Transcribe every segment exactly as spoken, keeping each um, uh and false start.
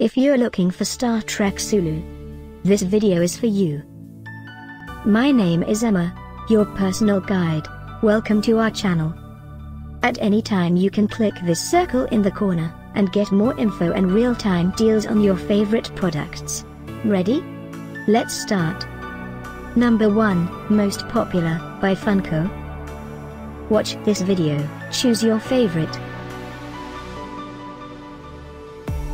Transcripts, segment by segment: If you're looking for Star Trek Sulu, this video is for you. My name is Emma, your personal guide. Welcome to our channel. At any time you can click this circle in the corner, and get more info and real-time deals on your favorite products. Ready? Let's start. Number one, Most Popular, by Funko. Watch this video, choose your favorite.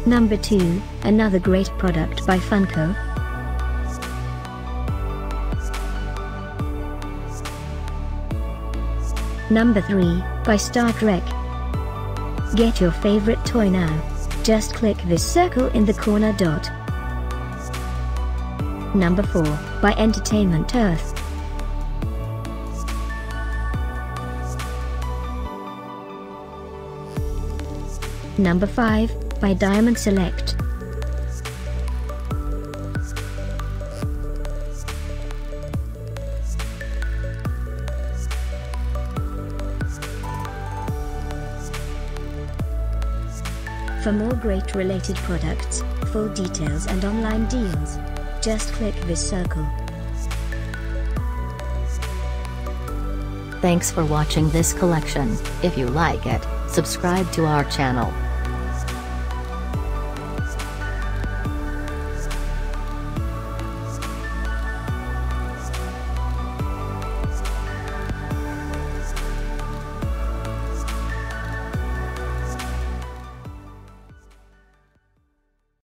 Number two, Another Great Product by Funko. Number three, by Star Trek. Get your favorite toy now. Just click this circle in the corner dot. Number four, by Entertainment Earth. Number five, by Diamond Select. For more great related products, full details and online deals, just click this circle. Thanks for watching this collection. If you like it, subscribe to our channel.